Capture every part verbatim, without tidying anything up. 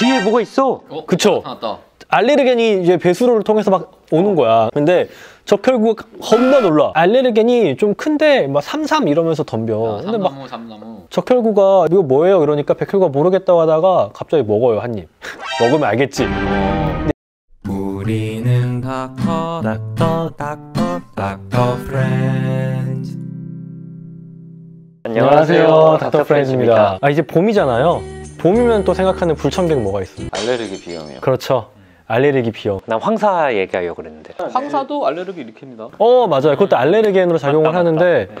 뒤에 뭐가 있어. 어? 그쵸? 나타났다. 알레르겐이 이제 배수로를 통해서 막 오는 거야. 근데 적혈구가 겁나 놀라. 알레르겐이 좀 큰데 막 삼삼 이러면서 덤벼. 야, 근데 삼나무, 막 삼나무. 적혈구가 이거 뭐예요? 이러니까 백혈구가 모르겠다고 하다가 갑자기 먹어요, 한 입. 먹으면 알겠지. 우리는 닥터, 닥터, 닥터, 닥터 프렌즈. 안녕하세요, 닥터 프렌즈입니다. 아, 이제 봄이잖아요. 봄이면 또 생각하는 불천백 뭐가 있어요? 알레르기 비염이요. 그렇죠. 알레르기 비염. 난 황사 얘기하려고 그랬는데. 황사도 알레르기 일으킵니다. 어, 맞아요. 그것도 알레르겐으로 작용을 맞다, 하는데 맞다. 네.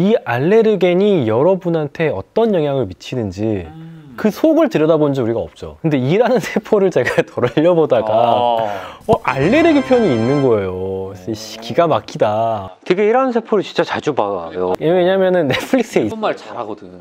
이 알레르겐이 여러분한테 어떤 영향을 미치는지 음. 그 속을 들여다본 지 우리가 없죠. 근데 이라는 세포를 제가 덜 알려보다가 아. 어, 알레르기 편이 있는 거예요. 기가 막히다. 되게 이라는 세포를 진짜 자주 봐요. 왜냐면은 넷플릭스에 일본말 잘하거든.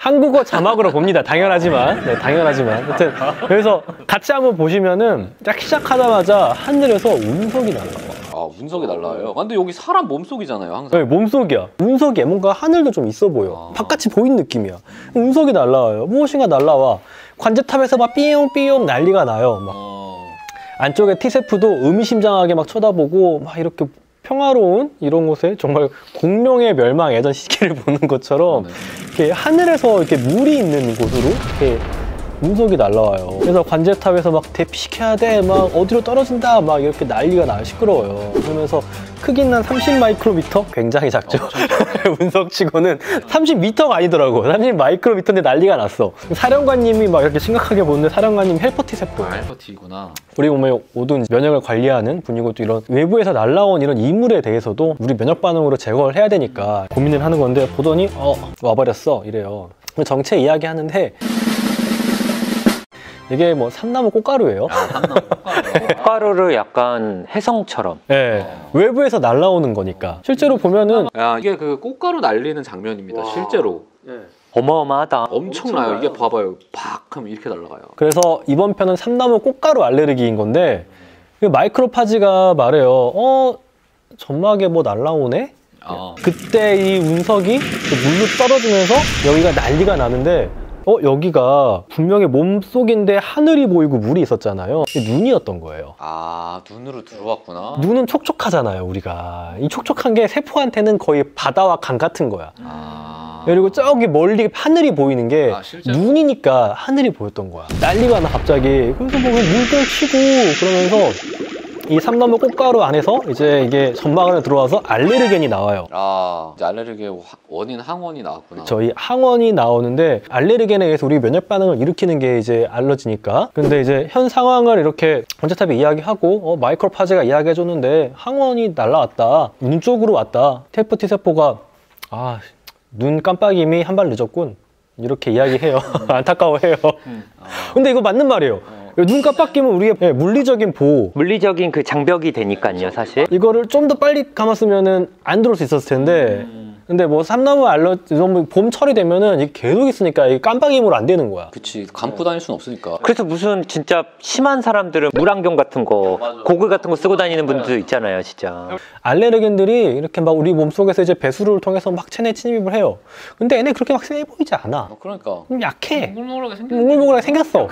한국어 자막으로 봅니다. 당연하지만. 네, 당연하지만. 하여튼, 그래서 같이 한번 보시면은, 딱 시작하자마자 하늘에서 운석이 날라와요. 아, 운석이 날라와요? 근데 여기 사람 몸속이잖아요, 항상. 네, 몸속이야. 운석에 뭔가 하늘도 좀 있어 보여. 아. 바깥이 보인 느낌이야. 운석이 날라와요. 무엇인가 날라와. 관제탑에서 막 삐용삐용 난리가 나요. 막. 아. 안쪽에 T세포도 의미심장하게 막 쳐다보고, 막 이렇게. 평화로운 이런 곳에 정말 공룡의 멸망 예전 시기를 보는 것처럼 네. 이렇게 하늘에서 이렇게 물이 있는 곳으로 이렇게 운석이 날라와요. 그래서 관제탑에서 막 대피시켜야 돼, 막 어디로 떨어진다, 막 이렇게 난리가 나요. 시끄러워요. 그러면서 크기는 한 삼십 마이크로미터? 굉장히 작죠. 어, 운석치고는 삼십 미터가 아니더라고. 삼십 마이크로미터인데 난리가 났어. 사령관님이 막 이렇게 심각하게 보는데 사령관님 헬퍼티 세포. 아, 헬퍼티구나. 우리 몸에 오든 면역을 관리하는 분이고 또 이런 외부에서 날라온 이런 이물에 대해서도 우리 면역 반응으로 제거를 해야 되니까 고민을 하는 건데 보더니 어, 와버렸어. 이래요. 정체 이야기 하는데 이게 뭐 삼나무 꽃가루예요. 아, 삼나무 꽃가루. 꽃가루를 약간 해성처럼. 네, 어. 외부에서 날라오는 거니까. 실제로 보면은 야, 이게 그 꽃가루 날리는 장면입니다. 와. 실제로. 네. 어마어마하다. 엄청나요. 엄청나요. 이게 봐봐요. 팍 하면 이렇게 날아가요. 그래서 이번 편은 삼나무 꽃가루 알레르기인 건데 음. 마이크로파지가 말해요. 어, 점막에 뭐 날라오네? 아. 그때 이 운석이 물로 떨어지면서 여기가 난리가 나는데. 어? 여기가 분명히 몸속인데 하늘이 보이고 물이 있었잖아요. 눈이었던 거예요. 아, 눈으로 들어왔구나. 눈은 촉촉하잖아요, 우리가. 이 촉촉한 게 세포한테는 거의 바다와 강 같은 거야. 아... 그리고 저기 멀리 하늘이 보이는 게 아, 눈이니까 하늘이 보였던 거야. 난리가 나, 갑자기. 그래서 뭐 물병 치고 그러면서 이 삼나무 꽃가루 안에서 이제 이게 점막 안에 들어와서 알레르겐이 나와요. 아, 이제 알레르겐의 원인 항원이 나왔구나. 저희 항원이 나오는데 알레르겐에 의해서 우리 면역 반응을 일으키는 게 이제 알러지니까. 근데 이제 현 상황을 이렇게 관제탑이 이야기하고 어, 마이크로파제가 이야기해줬는데 항원이 날라왔다. 눈 쪽으로 왔다. 헬퍼티 세포가 아, 눈 깜빡임이 한 발 늦었군. 이렇게 이야기해요. 안타까워해요. 근데 이거 맞는 말이에요. 눈 깜빡이면 우리의 물리적인 보호, 물리적인 그 장벽이 되니까요, 사실. 이거를 좀 더 빨리 감았으면은 안 들어올 수 있었을 텐데. 음. 근데 뭐 삼나무 알러지, 봄철이 되면은 이게 계속 있으니까 이게 깜빡임으로 안 되는 거야. 그치, 감고 다닐 수는 없으니까. 그래서 무슨 진짜 심한 사람들은 물안경 같은 거, 맞아. 고글 같은 거 쓰고 다니는 분들도 있잖아요, 진짜. 알레르겐들이 이렇게 막 우리 몸 속에서 이제 배수로를 통해서 막 체내 침입을 해요. 근데 얘네 그렇게 막 세 보이지 않아. 어, 그러니까. 약해. 몽글몽글하게 생겼어. 몽글몽글하게 생겼어.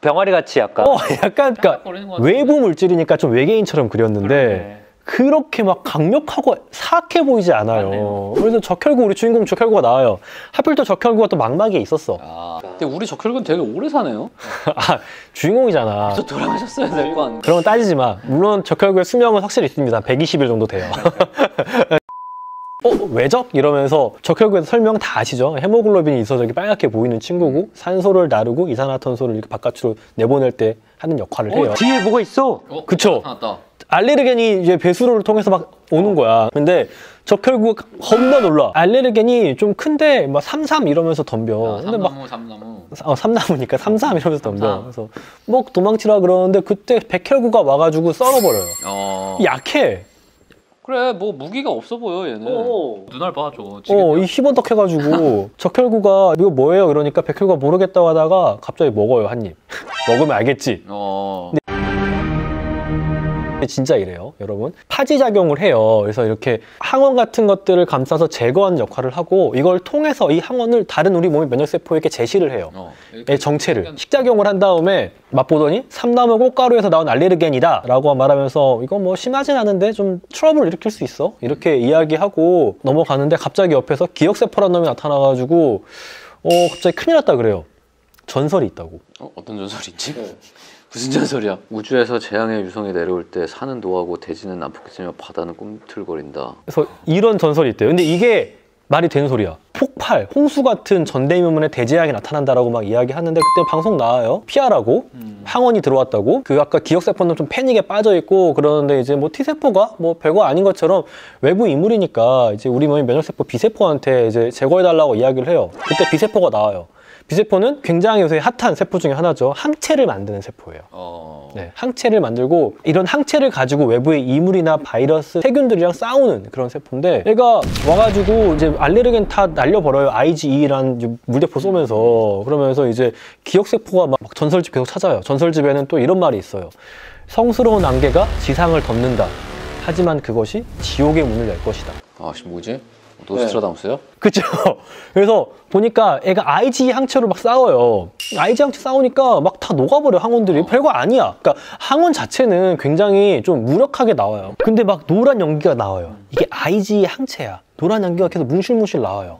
병아리 같이. 약간 어, 약간 그러니까 외부 물질이니까 좀 외계인처럼 그렸는데 그러네. 그렇게 막 강력하고 사악해 보이지 않아요. 맞네요. 그래서 적혈구, 우리 주인공 적혈구가 나와요. 하필 또 적혈구가 또 망막에 있었어. 아, 근데 우리 적혈구는 되게 오래 사네요. 아, 주인공이잖아. 저 돌아가셨어야 될 거 아니에요. 그런 건 따지지 마. 물론 적혈구의 수명은 확실히 있습니다. 백이십 일 정도 돼요. 어? 외적? 이러면서 적혈구에서 설명 다 아시죠? 헤모글로빈이 있어서 이렇게 빨갛게 보이는 친구고 산소를 나르고 이산화탄소를 이렇게 바깥으로 내보낼 때 하는 역할을 어, 해요. 뒤에 뭐가 있어? 어, 그쵸? 나타났다. 알레르겐이 이제 배수로를 통해서 막 오는 거야. 근데 적혈구가 겁나 놀라. 알레르겐이 좀 큰데 막 삼삼 이러면서 덤벼. 야, 삼나무, 근데 막 삼나무. 어, 삼나무니까 삼삼 이러면서 덤벼. 그래서 뭐 도망치라 그러는데 그때 백혈구가 와가지고 썰어버려요. 어... 약해. 그래, 뭐 무기가 없어 보여, 얘는. 어. 눈알 봐, 저거. 어, 이 희번덕 해가지고 적혈구가 이거 뭐예요? 이러니까 백혈구가 모르겠다고 하다가 갑자기 먹어요, 한 입. 먹으면 알겠지. 어. 근데... 진짜 이래요, 여러분. 파지작용을 해요. 그래서 이렇게 항원 같은 것들을 감싸서 제거하는 역할을 하고, 이걸 통해서 이 항원을 다른 우리 몸의 면역세포에게 제시를 해요. 어, 정체를. 식작용을 한 다음에 맛보더니 삼나무 꽃가루에서 나온 알레르겐이다 라고 말하면서, 이거 뭐 심하진 않은데 좀 트러블을 일으킬 수 있어, 이렇게 음. 이야기하고 넘어가는데, 갑자기 옆에서 기억세포라는 놈이 나타나가지고 어 갑자기 큰일 났다 그래요. 전설이 있다고. 어, 어떤 전설이 있지? 네. 무슨 전설이야? 우주에서 재앙의 유성이 내려올 때 산은 노하고 돼지는 난폭해지며 바다는 꿈틀거린다. 그래서 이런 전설이 있대요. 근데 이게 말이 되는 소리야. 폭발, 홍수 같은 전대미문의 대재앙이 나타난다라고 막 이야기하는데, 그때 방송 나와요. 피하라고. 음. 항원이 들어왔다고. 그 아까 기억세포는 좀 패닉에 빠져있고 그러는데, 이제 뭐 T세포가 뭐 별거 아닌 것처럼 외부 인물이니까 이제 우리 몸의 면역세포 B세포한테 이제 제거해달라고 이야기를 해요. 그때 B세포가 나와요. B세포는 굉장히 요새 핫한 세포 중에 하나죠. 항체를 만드는 세포예요. 어... 네, 항체를 만들고, 이런 항체를 가지고 외부의 이물이나 바이러스, 세균들이랑 싸우는 그런 세포인데, 얘가 와가지고 이제 알레르겐 다 날려버려요. 아이지이라는 물대포 쏘면서. 그러면서 이제 기억세포가 막 전설집 계속 찾아요. 전설집에는 또 이런 말이 있어요. 성스러운 안개가 지상을 덮는다. 하지만 그것이 지옥의 문을 열 것이다. 아, 지금 뭐지? 노스트라다무스요? 네. 그쵸. 그래서 보니까 애가 아이지이 항체로 막 싸워요. 아이지이 항체 싸우니까 막 다 녹아버려, 항원들이. 어. 별거 아니야. 그러니까 항원 자체는 굉장히 좀 무력하게 나와요. 근데 막 노란 연기가 나와요. 이게 아이지이 항체야. 노란 연기가 계속 뭉실뭉실 나와요.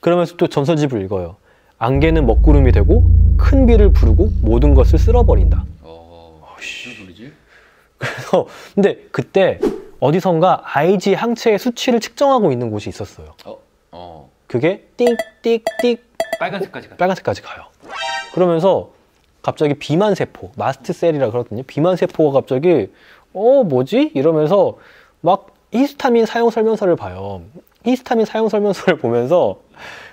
그러면서 또 전설집을 읽어요. 안개는 먹구름이 되고 큰 비를 부르고 모든 것을 쓸어버린다. 어, 무슨 소리지? 그래서 근데 그때 어디선가 아이지이 항체의 수치를 측정하고 있는 곳이 있었어요. 어, 어. 그게 띡띡띡 빨간색까지 가요. 빨간색까지 가요. 그러면서 갑자기 비만 세포, 마스트 셀이라 그러거든요. 비만 세포가 갑자기 어 뭐지? 이러면서 막 히스타민 사용 설명서를 봐요. 히스타민 사용 설명서를 보면서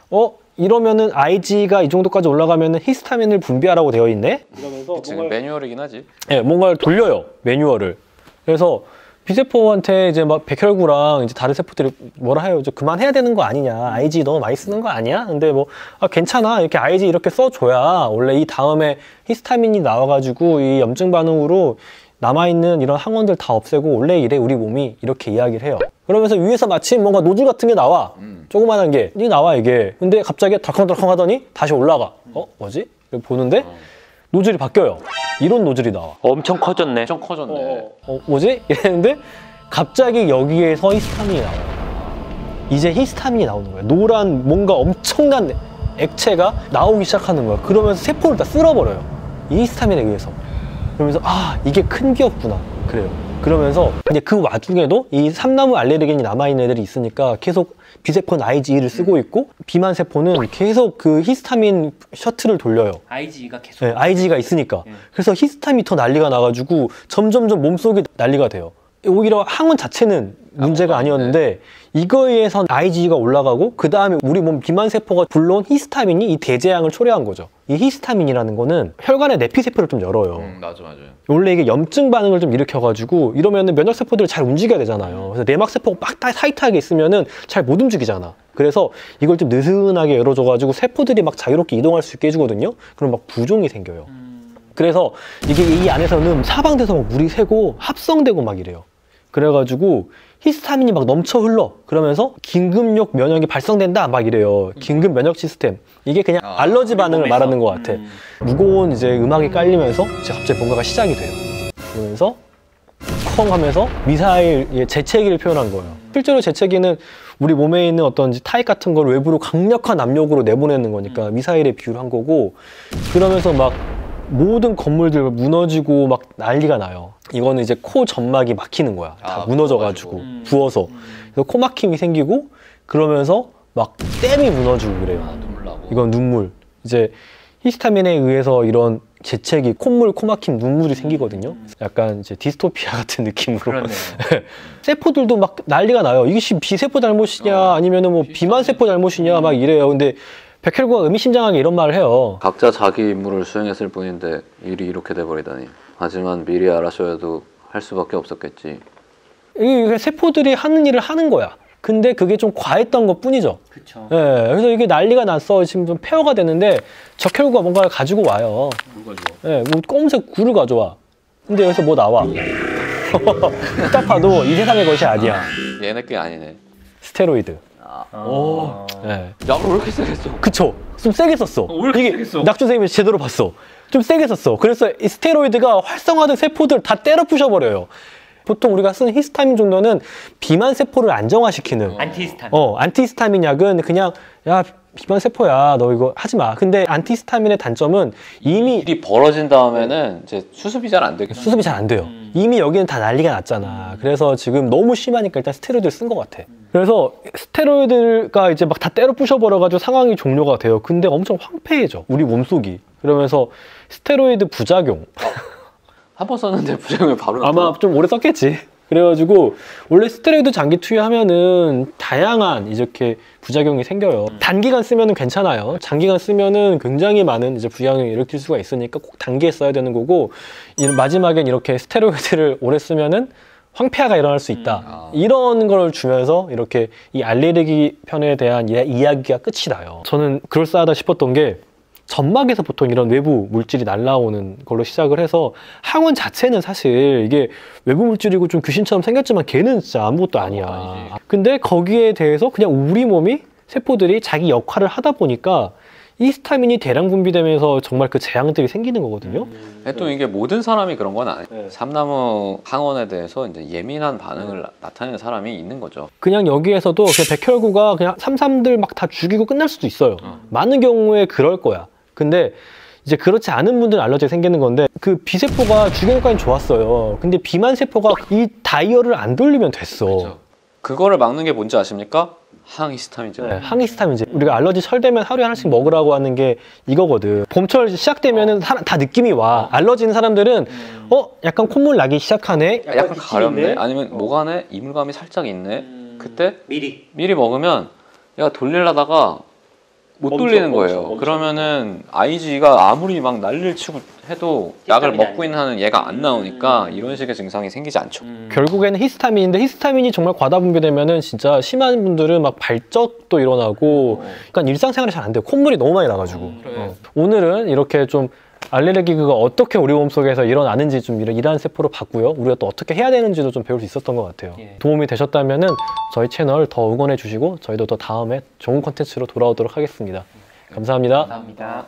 어 이러면은 아이지이가 이 정도까지 올라가면은 히스타민을 분비하라고 되어 있네. 이러면서 지금 매뉴얼이긴 하지. 예, 네, 뭔가를 돌려요, 매뉴얼을. 그래서 B세포한테 이제 막 백혈구랑 이제 다른 세포들이 뭐라 해요. 이제 그만해야 되는 거 아니냐. 아이지이 너무 많이 쓰는 거 아니야? 근데 뭐, 아, 괜찮아. 이렇게 아이지이 이렇게 써줘야 원래 이 다음에 히스타민이 나와가지고 이 염증 반응으로 남아있는 이런 항원들 다 없애고 원래 이래 우리 몸이, 이렇게 이야기를 해요. 그러면서 위에서 마침 뭔가 노즐 같은 게 나와. 음. 조그만한 게. 이게 나와, 이게. 근데 갑자기 덜컹덜컹 하더니 다시 올라가. 어? 뭐지? 보는데 어. 노즐이 바뀌어요. 이런 노즐이 나와. 엄청 커졌네. 엄청 커졌네. 어, 어 뭐지? 이랬는데 갑자기 여기에서 히스타민이 나와요. 이제 히스타민이 나오는 거야. 노란 뭔가 엄청난 액체가 나오기 시작하는 거야. 그러면서 세포를 다 쓸어버려요, 이 히스타민에 의해서. 그러면서 아, 이게 큰 기였구나. 그래요. 그러면서 이제 그 와중에도 이 삼나무 알레르겐이 남아있는 애들이 있으니까 계속 B세포는 아이지이를 쓰고 있고, 비만세포는 계속 그 히스타민 셔틀을 돌려요. 아이지이가 계속? 네, 아이지이가 있으니까. 네. 그래서 히스타민이 더 난리가 나가지고 점점점 몸속이 난리가 돼요. 오히려 항원 자체는 문제가 아니었는데, 이거에 의해서 아이지이가 올라가고, 그 다음에 우리 몸 비만세포가 불러온 히스타민이 이 대재앙을 초래한 거죠. 이 히스타민이라는 거는 혈관의 내피세포를 좀 열어요. 음, 맞아, 맞아. 원래 이게 염증 반응을 좀 일으켜가지고, 이러면 면역세포들을 잘 움직여야 되잖아요. 그래서 내막세포가 막 타이트하게 있으면 잘 못 움직이잖아. 그래서 이걸 좀 느슨하게 열어줘가지고 세포들이 막 자유롭게 이동할 수 있게 해주거든요. 그럼 막 부종이 생겨요. 음. 그래서 이게 이 안에서는 사방돼서 막 물이 새고 합성되고 막 이래요. 그래가지고 히스타민이 막 넘쳐 흘러. 그러면서 긴급력 면역이 발성된다 막 이래요. 긴급 면역 시스템. 이게 그냥 아, 알러지 반응을 말하는 것 같아. 음. 무거운 이제 음악이 깔리면서 이제 갑자기 뭔가가 시작이 돼요. 그러면서 쿵 하면서 미사일의 재채기를 표현한 거예요. 실제로 재채기는 우리 몸에 있는 어떤 타액 같은 걸 외부로 강력한 압력으로 내보내는 거니까 미사일에 비유한 거고, 그러면서 막 모든 건물들 무너지고 막 난리가 나요. 이거는 이제 코 점막이 막히는 거야. 다 아, 무너져가지고 음. 부어서. 그래서 코 막힘이 생기고, 그러면서 막 댐이 무너지고 그래요. 아, 눈물 나고. 이건 눈물. 이제 히스타민에 의해서 이런 재채기, 콧물, 코 막힘, 눈물이 생기거든요. 약간 이제 디스토피아 같은 느낌으로. 세포들도 막 난리가 나요. 이게 B세포 잘못이냐, 어, 아니면 뭐 비만세포 잘못이냐, 음. 막 이래요. 근데 백혈구가 의미심장하게 이런 말을 해요. 각자 자기 임무를 수행했을 뿐인데 일이 이렇게 돼버리다니. 하지만 미리 알았어도 할 수밖에 없었겠지. 이게 세포들이 하는 일을 하는 거야. 근데 그게 좀 과했던 것 뿐이죠. 그쵸. 예, 그래서 이게 난리가 났어. 지금 좀 폐허가 됐는데 적혈구가 뭔가를 가지고 와요. 뭘 가져와? 예, 뭐 검은색 구를 가져와. 근데 여기서 뭐 나와? 딱 봐도 이 세상의 것이 아니야. 얘네 게 아니네. 스테로이드. 아. 오. 네. 약을 왜 이렇게 세게 써? 그쵸. 좀 세게 썼어. 왜 이렇게 세게 써? 낙준 선생님이 제대로 봤어. 좀 세게 썼어. 그래서 이 스테로이드가 활성화된 세포들 다 때려 부셔버려요. 보통 우리가 쓰는 히스타민 정도는 비만 세포를 안정화시키는 안티히스타민. 어, 안티히스타민 약은 그냥 야 비만 세포야 너 이거 하지 마. 근데 안티히스타민의 단점은 이미 일이 벌어진 다음에는 이제 수습이 잘 안 되겠죠. 수습이 잘 안 돼요. 음. 이미 여기는 다 난리가 났잖아. 그래서 지금 너무 심하니까 일단 스테로이드를 쓴 것 같아. 그래서 스테로이드가 이제 막 다 때려 부셔버려가지고 상황이 종료가 돼요. 근데 엄청 황폐해져 우리 몸속이. 그러면서 스테로이드 부작용. 한 번 썼는데 부작용이 바로 아마 또... 좀 오래 썼겠지. 그래가지고 원래 스테로이드 장기 투여하면은 다양한 이렇게 부작용이 생겨요. 음. 단기간 쓰면은 괜찮아요. 장기간 쓰면은 굉장히 많은 이제 부작용을 일으킬 수가 있으니까 꼭 단기에 써야 되는 거고, 마지막엔 이렇게 스테로이드를 오래 쓰면은 황폐화가 일어날 수 있다. 음. 아. 이런 걸 주면서 이렇게 이 알레르기 편에 대한 이야기가 끝이 나요. 저는 그럴싸하다 싶었던 게, 점막에서 보통 이런 외부 물질이 날라오는 걸로 시작을 해서 항원 자체는 사실 이게 외부 물질이고 좀 귀신처럼 생겼지만 걔는 진짜 아무것도 아니야. 어, 근데 거기에 대해서 그냥 우리 몸이 세포들이 자기 역할을 하다 보니까 히스타민이 대량 분비되면서 정말 그 재앙들이 생기는 거거든요. 음. 또 이게 모든 사람이 그런 건 아니에요. 네. 삼나무 항원에 대해서 이제 예민한 반응을 네. 나타내는 사람이 있는 거죠. 그냥 여기에서도 그냥 백혈구가 그냥 삼삼들 막 다 죽이고 끝날 수도 있어요. 어. 많은 경우에 그럴 거야. 근데 이제 그렇지 않은 분들은 알러지가 생기는 건데, 그 B세포가 죽은 것까지는 좋았어요. 근데 비만세포가 이 다이얼을 안 돌리면 됐어. 그렇죠. 그거를 막는 게 뭔지 아십니까? 항히스타민제. 네, 항히스타민제. 우리가 알러지 철되면 하루에 하나씩 먹으라고 하는 게 이거거든. 봄철 시작되면은 어. 다 느낌이 와. 알러지인 사람들은 음. 어? 약간 콧물 나기 시작하네? 약간, 약간 가렵네? 있네? 아니면 어. 목 안에 이물감이 살짝 있네? 음. 그때 미리 미리 먹으면 얘가 돌리려다가 못 멈춰, 돌리는 거예요. 멈춰, 멈춰. 그러면은 아이지이가 아무리 막 난리를 치고 해도 약을 먹고 있는 한은 얘가 안 나오니까 음. 이런 식의 증상이 생기지 않죠. 음. 결국에는 히스타민인데, 히스타민이 정말 과다 분비되면은 진짜 심한 분들은 막 발적도 일어나고 음. 그러니까 일상생활이 잘 안 돼요. 콧물이 너무 많이 나가지고. 음, 그래. 어. 오늘은 이렇게 좀 알레르기가 어떻게 우리 몸속에서 일어나는지 좀 이런 일하는 세포로 봤고요. 우리가 또 어떻게 해야 되는지도 좀 배울 수 있었던 것 같아요. 예. 도움이 되셨다면은 저희 채널 더 응원해 주시고, 저희도 더 다음에 좋은 콘텐츠로 돌아오도록 하겠습니다. 감사합니다. 감사합니다.